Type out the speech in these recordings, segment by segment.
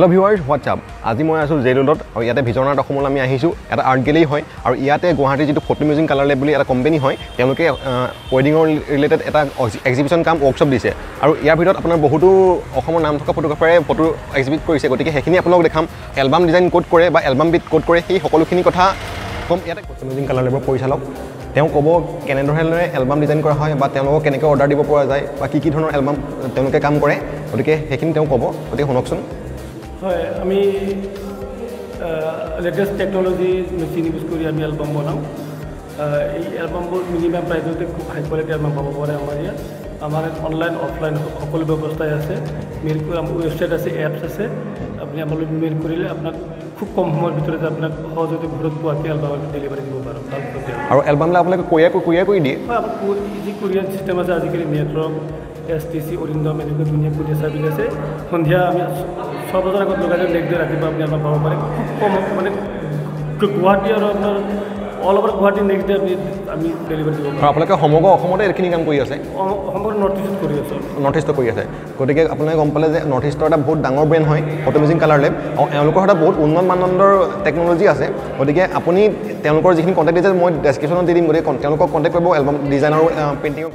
Hello viewers, what's up? Today I am here at the Vision Art Gallery. This is an art gallery and here at Guwahati Photo Museum Color Lab is a company. They have a wedding related exhibition workshop. And here we have a lot of photographers exhibit. So here we have album design code and album bit code. This is the Photo Museum Color Lab. তেও কব কেনে ধৰণে album design কৰা হয় বা তেওঁলোকক কেনেকৈ order দিব পৰা যায় বা কি কি ধৰণৰ এলবাম তেওঁলোকে কাম কৰে ওটিকে হেকিন তেও কব ওটি শুনকচোন হয় আমি লেটেস্ট টেকনলজি মেচিন ইউজ কৰি আমি এলবাম বনাও এই এলবামবোৰ মিনিমাম প্ৰাইজতে খুব হাই কোৱালিটি এলবাম পাব পাৰে আমাৰ ইয়াত আমাৰ অনলাইন অফলাইন সকলো ব্যৱস্থা আছে মেইল কৰি আমাৰ ওয়েবসাইট আছে এপছ আছে আপুনি আমালৈ মেইল কৰিলে আপোনাক খুব কম সময়ৰ ভিতৰত আপোনাক সহজতে ঘৰত পোৱাকৈ এলবাম ডেলিভাৰি দিব পাৰোঁ আৰু এলবামলা আপোনাক কোৰিয়াৰ কৰি দিয়ে ইজি কোৰিয়াৰ সিস্টেম আছে আজিকালি নেটৱৰ্ক এছটিচি অৰিন্দম এনেকুৱা ধুনীয়া কোৰিয়াৰ সাৰ্ভিস আছে সন্ধিয়া আমি সবজনৰ আগত লগাই লেখি ৰাখিব আপুনি এলবাম পাব পাৰে কম মানে গুৱাহাটী আৰু আপোনাৰ all over Guwahati next day আমি ডেলিভাৰি দিব পাৰোঁ আপোনাক সমগ্ৰ অসমতে এখিনি কাম কৰি আছে সমগ্ৰ নৰ্থ ইষ্ট কৰি আছে গতিকে আপোনাক গম পালে যে নৰ্থ ইষ্টৰ এটা বহুত ডাঙৰ ব্ৰেণ্ড হয় ফটো মেচিং কালাৰ লেব আৰু তেওঁলোকৰ এটা বহুত উন্নত মানদণ্ডৰ টেকনলজি আছে গতিকে আপুনি তেওঁলোকৰ যিখিনি কন্টাক্ট ডিটেইলছ মই ডেছক্ৰিপশ্যনত দি দিম গতিকে তেওঁলোকক কন্টাক্ট কৰিব এলবাম ডিজাইন আৰু পেইণ্টিঙৰ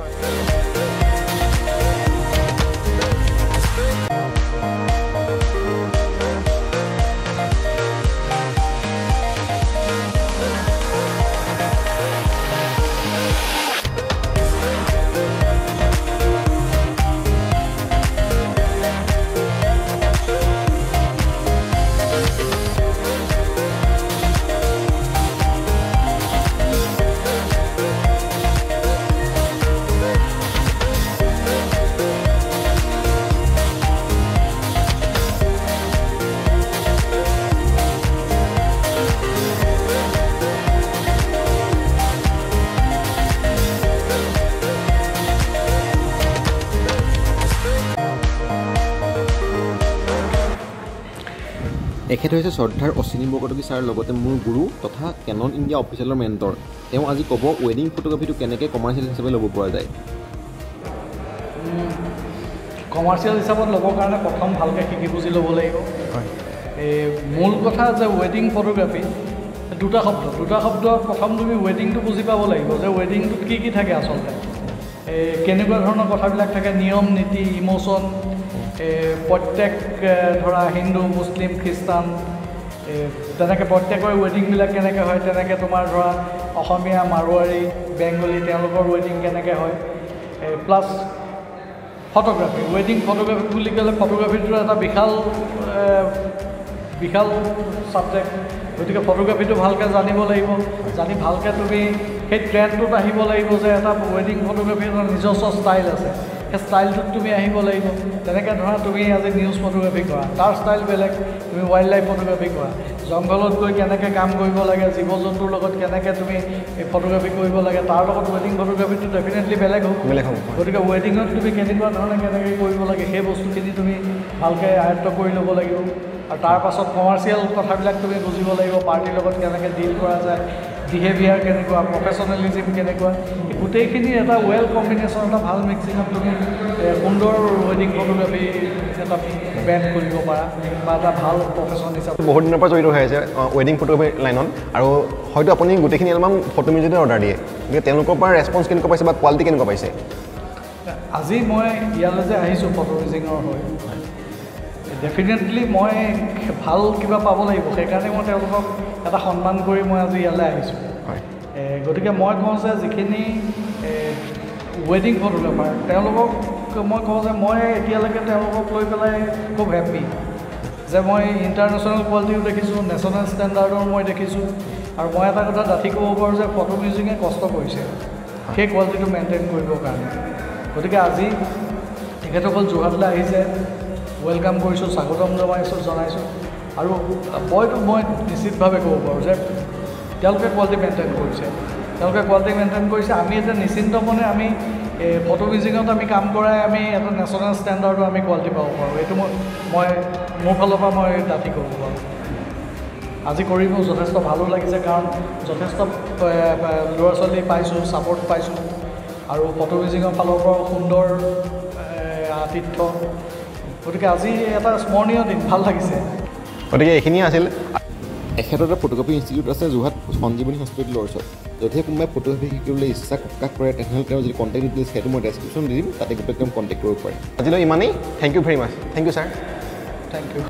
এখেত হৈছে শ্ৰদ্ধাৰ অচিনি বৰকটকী ছাৰ লগতে মোৰ গুৰু তথা কেনন ইণ্ডিয়া অফিচিয়েলৰ মেণ্টৰ তেওঁ আজি ক'ব ৱেডিং ফটোগ্ৰাফীটো কেনেকৈ কমাৰ্চিয়েল হিচাপে ল'ব পৰা যায় কমাৰ্চিয়েল হিচাপত ল'বৰ কাৰণে প্ৰথম ভালকৈ শিকি বুজি ল'ব লাগিব এই মূল কথা যে ৱেডিং ফটোগ্ৰাফী দুটা শব্দ প্ৰথম তুমি ৱেডিংটো বুজি পাব লাগিব যে ৱেডিংটোত কি কি থাকে আচলতে এই কেনেকুৱা ধৰণৰ কথাবিলাক থাকে নিয়ম নীতি ইমোশ্যন প্রত্যেক ধরা হিন্দু মুসলিম খ্রিস্টান তেনেকে প্রত্যেকর ওয়েডিংবিলাক কেনেকে হয় তেনেকে তোমার ধরা অসমীয়া মারোয়ারি বেঙ্গলি তেওঁলোকৰ ওয়েডিং কেনেকে হয় প্লাস ফটোগ্ৰাফি ওয়েডিং ফটোগ্ৰাফি বুলি ক'লে ফটোগ্ৰাফিটোৰ এটা বিশাল সাবজেক্ট গতিকে ফটোগ্ৰাফিটো ভালকৈ জানিব লাগিব জানি ভালকৈ তুমি সেই ট্ৰেণ্ডটোত আহিব লাগিব যে এটা ওয়েডিং ফটোগ্ৰাফিৰ নিজস্ব ষ্টাইল আছে ষ্টাইলটোত তুমি আহিব লাগিব তেনেকৈ ধৰা তুমি আজি নিউজ ফটোগ্ৰাফি কৰা তাৰ ষ্টাইল বেলেগ তুমি ৱাইল্ড লাইফ ফটোগ্ৰাফি কৰা জংঘলত গৈ কেনেকৈ কাম কৰিব লাগে জীৱ জন্তুৰ লগত কেনেকৈ তুমি ফটোগ্ৰাফি কৰিব লাগে তাৰ লগত ৱেডিং ফটোগ্ৰাফিটো ডেফিনেটলি বেলেগ হ'ব গতিকে ৱেডিঙত তুমি কেনেকুৱা ধৰণে কেনেকৈ কৰিব লাগে সেই বস্তুখিনি তুমি ভালকৈ আয়ত্ব কৰি ল'ব লাগিব আৰু তাৰপাছত কমাৰ্চিয়েল কথাবিলাক তুমি বুজিব লাগিব পাৰ্টিৰ লগত কেনেকৈ ডিল কৰা যায় বিহেভিয়াৰ কেনেকুৱা প্ৰফেচনেলিজিম কেনেকুৱা গোটেইখিনি এটা ৱেল কম্বিনেশ্যন এটা ভাল মিক্সিঙত তুমি সুন্দৰ ৱেডিং ফটোগ্ৰাফি এটা ব্ৰেণ্ড কৰিব পাৰা বা এটা ভাল প্ৰফেশ্যন হিচাপে বহুত দিনৰ পৰা জড়িত হৈ আছে ৱেডিং ফটোগ্ৰাফি লাইনত আৰু হয়তো আপুনি গোটেইখিনি এলবাম ফটো মিউজিয়ামতে অৰ্ডাৰ দিয়ে গতিকে তেওঁলোকৰ পৰা ৰেছপঞ্চ কেনেকুৱা পাইছে বা কোৱালিটি কেনেকুৱা পাইছে আজি মই ইয়ালৈ যে আহিছোঁ ফটো মিউজিয়ামৰ হৈ ডেফিনেটলি মই ভাল কিবা পাব লাগিব সেইকাৰণে মই তেওঁলোকক এটা সন্মান কৰি মই আজি ইয়ালৈ আহিছোঁ গতিকে মই কওঁ যে যিখিনি ৱেডিং ফটোগ্ৰাফাৰ তেওঁলোকক মই কওঁ যে মই এতিয়ালৈকে তেওঁলোকক লৈ পেলাই খুব হেপি যে মই ইণ্টাৰনেশ্যনেল কোৱালিটিও দেখিছোঁ নেশ্যনেল ষ্টেণ্ডাৰ্ডৰ মই দেখিছোঁ আৰু মই এটা কথা ডাঠি ক'ব পাৰোঁ যে ফটো মিউজিঙে কষ্ট কৰিছে সেই কোৱালিটিটো মেইনটেইন কৰিবৰ কাৰণে গতিকে আজি তেখেতসকল যোৰহাটলৈ আহিছে ৱেলকাম কৰিছোঁ স্বাগতম জনাইছোঁ আৰু মই নিশ্চিতভাৱে ক'ব পাৰোঁ যে তেওঁলোকে কোৱালিটি মেইনটেইন কৰিছে আমি এটা নিশ্চিন্ত মনে আমি ফটো মিউজিঙত আমি কাম কৰাই আমি এটা নেশ্যনেল ষ্টেণ্ডাৰ্ডো আমি কোৱালিটি পাব পাৰোঁ এইটো মই মোৰ ফালৰ পৰা মই দাবী কৰিব পাৰোঁ আজি কৰি মোৰ যথেষ্ট ভালো লাগিছে কাৰণ যথেষ্ট ল'ৰা ছোৱালী পাইছোঁ ছাপৰ্ট পাইছোঁ আৰু ফটো মিউজিঙৰ ফালৰ পৰাও সুন্দৰ আতিথ্য Thank you very much. Thank you, sir. Thank you.